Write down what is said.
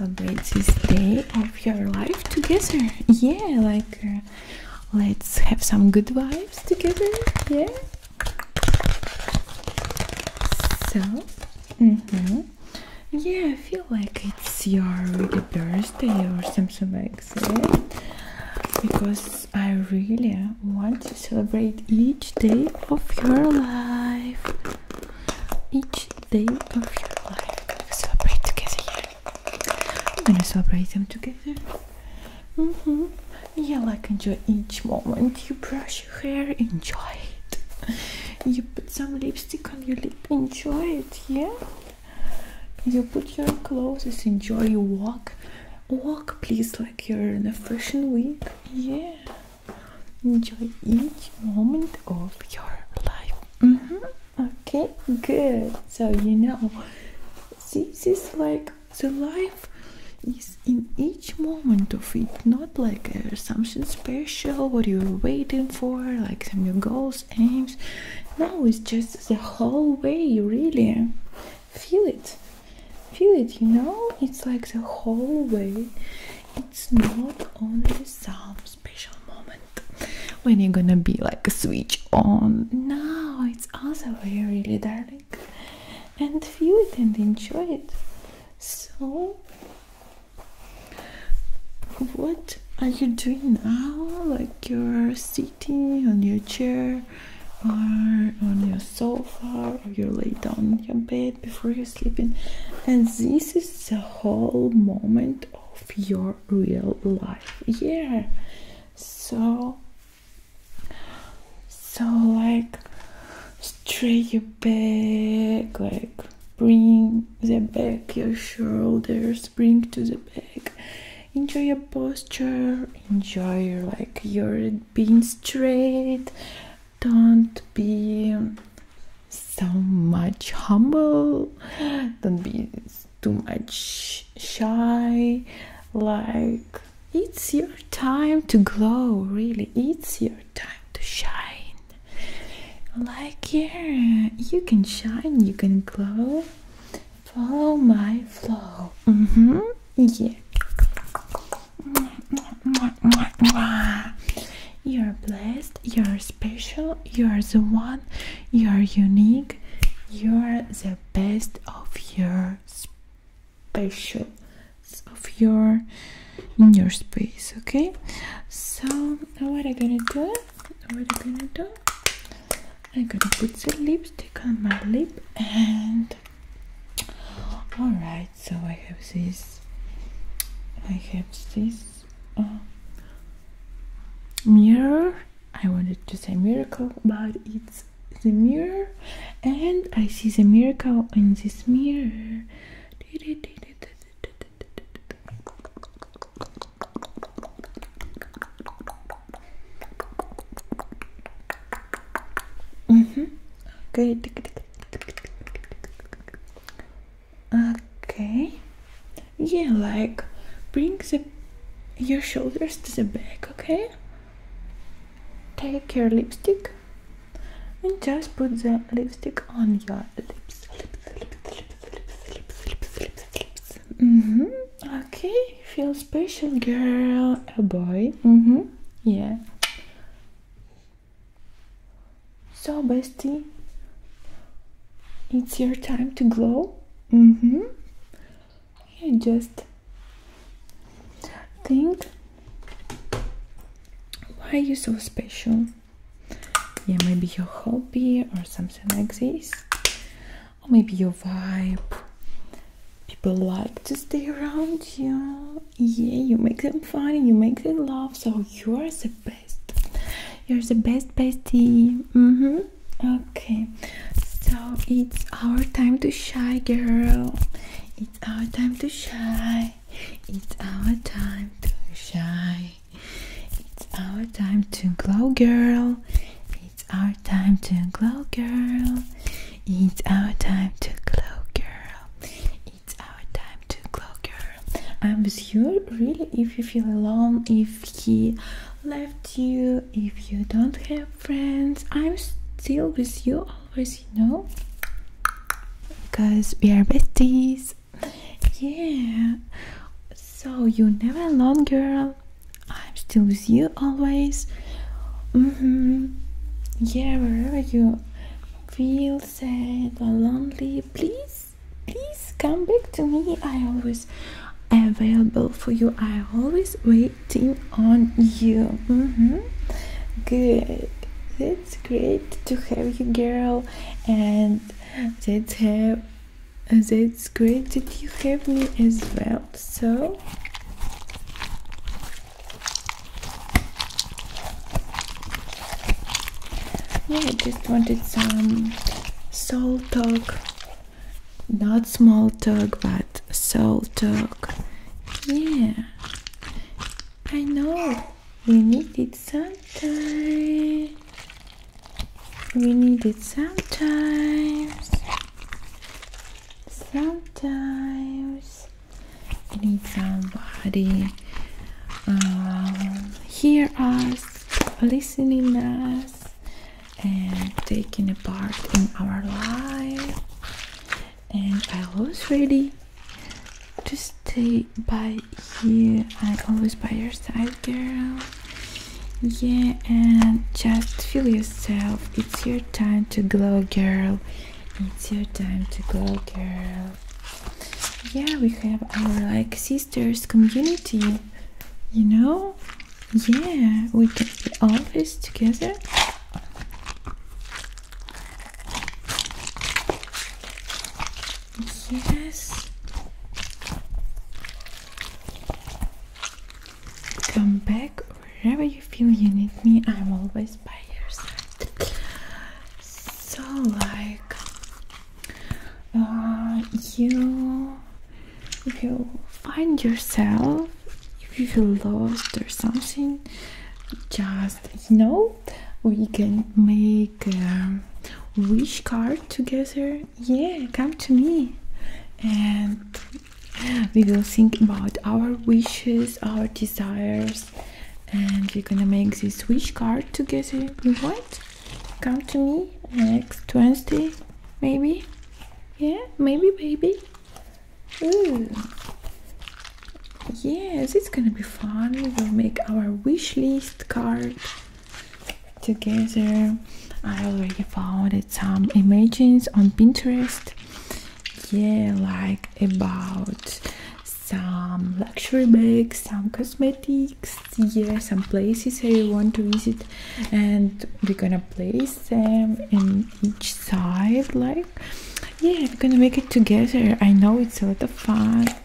Celebrate this day of your life together. Yeah, like let's have some good vibes together. Yeah. So, yeah, I feel like it's your really birthday or something like that, because I really want to celebrate each day of your life. Each day of your life. Gonna celebrate them together. Yeah, like enjoy each moment. You brush your hair, enjoy it. You put some lipstick on your lip, enjoy it. Yeah. You put your clothes, enjoy your walk. Walk, please, like you're in a fashion week. Yeah. Enjoy each moment of your life. Okay, good. So you know, this is like the life is in each moment of it, not like something special, what you're waiting for, like some new goals, aims. No, it's just the whole way, really. Feel it, you know? It's like the whole way. It's not only some special moment when you're gonna be like a switch on. No, it's other way, really, darling. And feel it and enjoy it. So, what are you doing now? Like you're sitting on your chair or on your sofa, or you lay down in your bed before you're sleeping, and this is the whole moment of your real life. Yeah. So like straight your back, like bring the back, your shoulders, bring to the back. Enjoy your posture, enjoy your, like you're being straight, don't be so much humble, don't be too much shy, like it's your time to glow, really, it's your time to shine, like yeah, you can shine, you can glow, follow my flow, yeah. You're blessed, you're special, you're the one, you're unique, you're the best of your special, of your, in your space, okay? So, what I'm gonna do, I'm gonna put the lipstick on my lip and, alright, so I have this mirror. I wanted to say miracle, but it's the mirror, and I see the miracle in this mirror. Okay. Okay. Yeah, like bring your shoulders to the back, okay? Take your lipstick and just put the lipstick on your lips. Okay, feel special, girl, a boy. Yeah. So, bestie, it's your time to glow. Yeah, just think why you're so special. Yeah, maybe your hobby or something like this, or maybe your vibe. People like to stay around you. Yeah, you make them fun, you make them laugh, so you're the best. You're the best, bestie. Okay, so it's our time to shine, girl. It's our time to shine. It's our time to shine. It's our time to glow, girl. It's our time to glow, girl. It's our time to glow, girl. It's our time to glow, girl. I'm with you, really, if you feel alone, if he left you, if you don't have friends, I'm still with you always, you know, because we are besties. Yeah, so you're never alone, girl. I'm still with you always. Yeah, wherever you feel sad or lonely, please come back to me. I always available for you. I always waiting on you. Good, that's great to have you, girl, and that's great that you have me as well. So yeah, I just wanted some soul talk, not small talk, but soul talk. Yeah, I know we need it sometimes. We need it sometimes. Sometimes we need somebody hear us, listening us, and taking a part in our life. And I always ready to stay by you. I'm always by your side, girl. Yeah, and just feel yourself. It's your time to glow, girl. It's your time to glow, girl. Yeah, we have our like sisters community, you know. Yeah, we can be always together. Yes, come back wherever you feel you need me. I'm always by your side. So like if you find yourself, if you feel lost or something, just, you know, we can make a wish card together. Yeah, come to me. And we will think about our wishes, our desires, and we're gonna make this wish card together. You want? Come to me next Wednesday, maybe? Yeah, maybe, baby. Ooh. Yes, it's gonna be fun. We will make our wish list card together. I already found some images on Pinterest. Yeah, like about some luxury bags, some cosmetics, yeah, some places I want to visit, and we're gonna place them in each side, like, yeah, we're gonna make it together. I know it's a lot of fun.